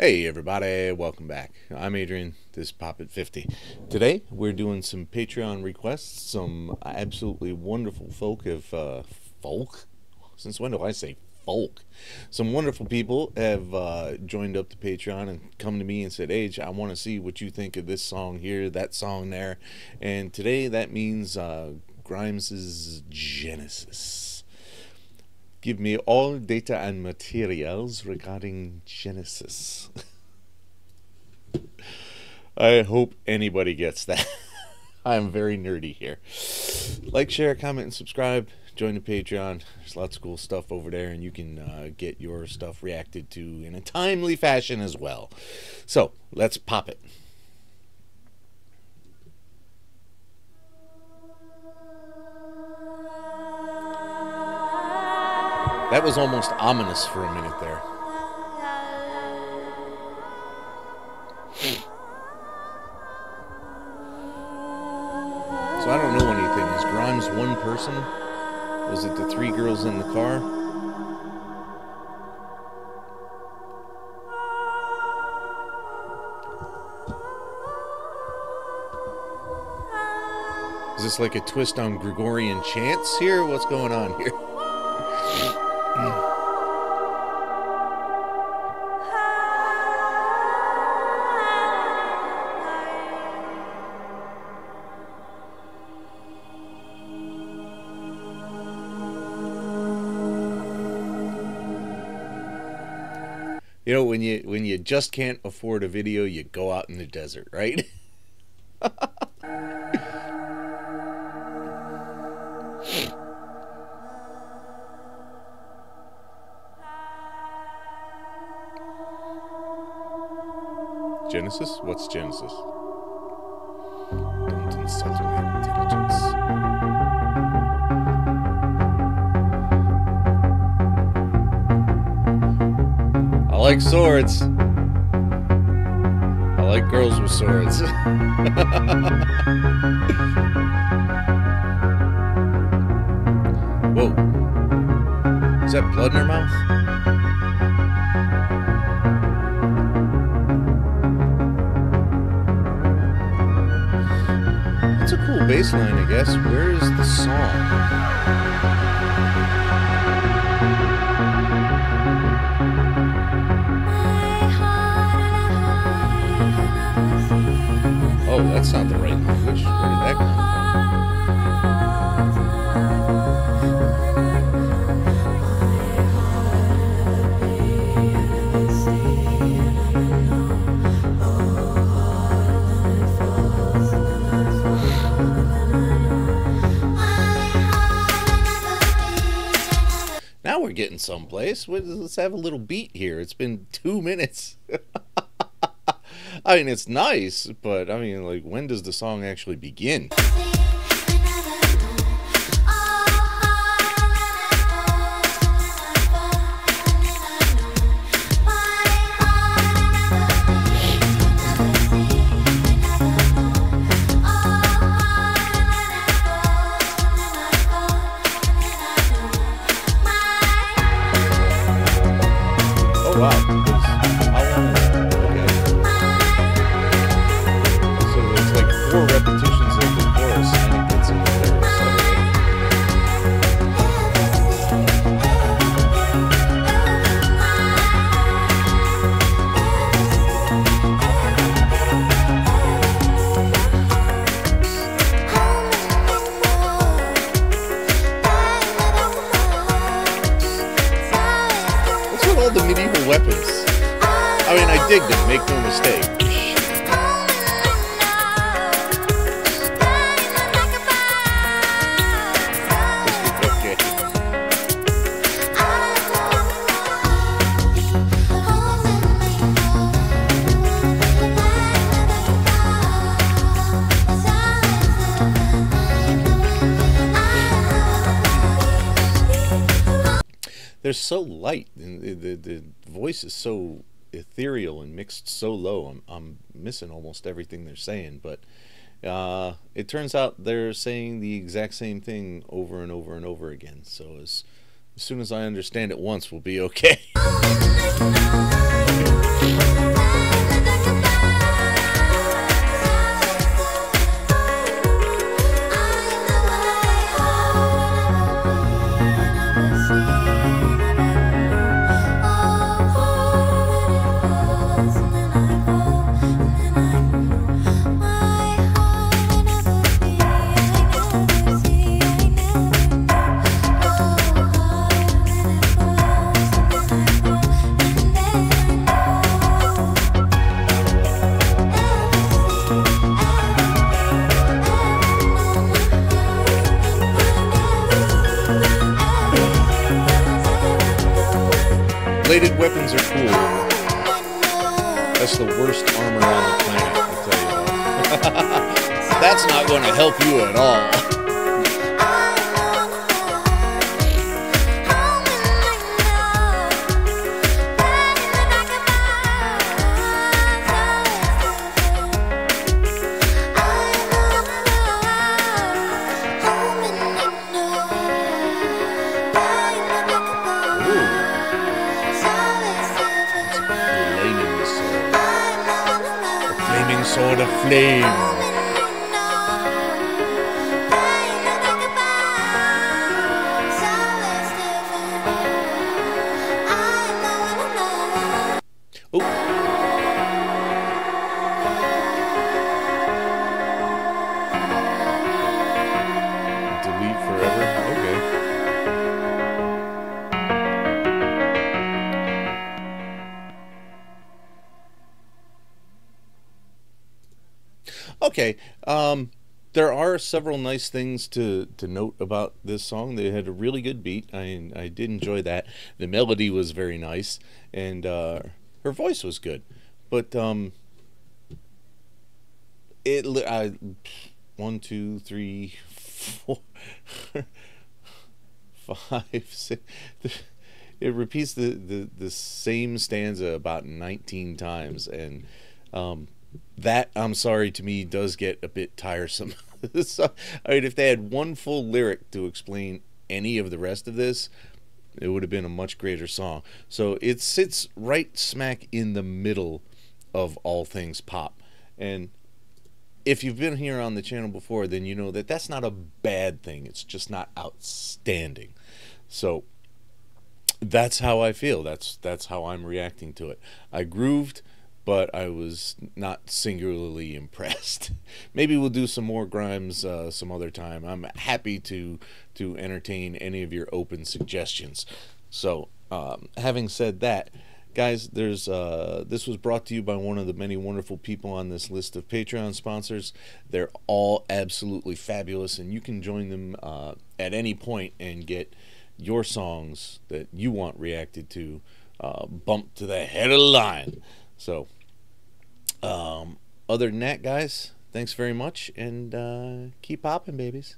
Hey everybody, welcome back. I'm Adrian, this is Pop at 50. Today we're doing some Patreon requests. Some absolutely wonderful folk have, Since when do I say folk? Some wonderful people have joined up to Patreon and come to me and said, Age, I want to see what you think of this song here, that song there. And today that means Grimes' Genesis. Give me all data and materials regarding Genesis. I hope anybody gets that. I'm very nerdy here. Like, share, comment, and subscribe. Join the Patreon. There's lots of cool stuff over there, and you can get your stuff reacted to in a timely fashion as well. So, let's pop it. That was almost ominous for a minute there. So I don't know anything. Is Grimes one person? Was it the three girls in the car? Is this like a twist on Gregorian chants here? What's going on here? You know, when you just can't afford a video, you go out in the desert, right? Genesis? What's Genesis? Don't insult my intelligence. I like swords. I like girls with swords. Whoa. Is that blood in her mouth? That's a cool bass line, I guess. Where is the song? Oh, that's not the right language. Where did that come. We're getting someplace. Let's have a little beat here. It's been 2 minutes. I mean, it's nice, but I mean, like, when does the song actually begin? Weapons. I mean, I dig them, make no mistake. Okay. They're so light, and the voice is so ethereal and mixed so low. I'm missing almost everything they're saying, but it turns out they're saying the exact same thing over and over and over again. So as soon as I understand it once, we'll be okay. Bladed weapons are cool. That's the worst armor on the planet, I'll tell you that. That's not going to help you at all. Sword of flame. Ooh. Delete forever? Okay, there are several nice things to note about this song. They had a really good beat. I did enjoy that. The melody was very nice, and her voice was good. But it 1, 2, 3, 4, 5, 6. It repeats the same stanza about 19 times, and that, I'm sorry, to me does get a bit tiresome. So, I mean, if they had one full lyric to explain any of the rest of this, it would have been a much greater song. So it sits right smack in the middle of all things pop. And if you've been here on the channel before, then you know that that's not a bad thing. It's just not outstanding. So that's how I feel. That's how I'm reacting to it. I grooved, but I was not singularly impressed. Maybe we'll do some more Grimes some other time. I'm happy to entertain any of your open suggestions. So, having said that, guys, there's this was brought to you by one of the many wonderful people on this list of Patreon sponsors. They're all absolutely fabulous, and you can join them at any point and get your songs that you want reacted to bumped to the head of the line. So, other than that, guys, thanks very much, and keep popping, babies.